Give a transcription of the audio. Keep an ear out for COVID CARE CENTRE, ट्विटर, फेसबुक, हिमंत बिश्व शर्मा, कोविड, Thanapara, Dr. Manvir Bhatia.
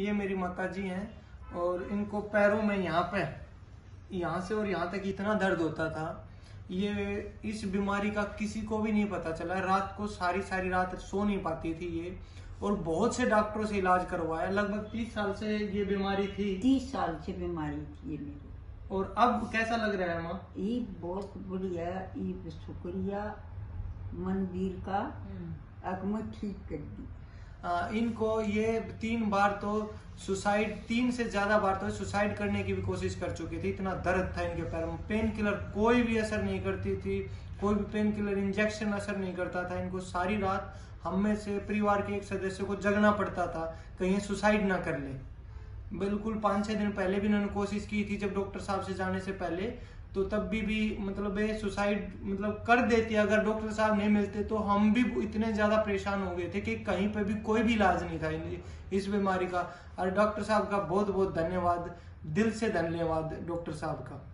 ये मेरी माताजी हैं और इनको पैरों में यहाँ पे, यहाँ से और यहाँ तक इतना दर्द होता था। ये इस बीमारी का किसी को भी नहीं पता चला। रात को सारी रात सो नहीं पाती थी ये, और बहुत से डॉक्टरों से इलाज करवाया। लगभग 30 साल से ये बीमारी थी। 30 साल से बीमारी थी ये मेरी। और अब कैसा लग रहा है माँ? ये बहुत बढ़िया। ये शुक्रिया मनवीर का, अगम ठीक कर दी। इनको ये 3 बार तो सुसाइड, 3 से ज्यादा बार तो सुसाइड करने की भी कोशिश कर चुकी थी। इतना दर्द था इनके पैर में। पेन किलर कोई भी असर नहीं करती थी, कोई भी पेन किलर इंजेक्शन असर नहीं करता था। इनको सारी रात हम में से परिवार के एक सदस्य को जगना पड़ता था, कहीं सुसाइड ना कर ले। बिल्कुल 5-6 दिन पहले भी इन्होंने कोशिश की थी, जब डॉक्टर साहब से जाने से पहले, तो तब भी मतलब ये सुसाइड मतलब कर देती अगर डॉक्टर साहब नहीं मिलते। तो हम भी इतने ज़्यादा परेशान हो गए थे कि कहीं पे भी कोई भी इलाज नहीं था इस बीमारी का। और डॉक्टर साहब का बहुत बहुत धन्यवाद, दिल से धन्यवाद डॉक्टर साहब का।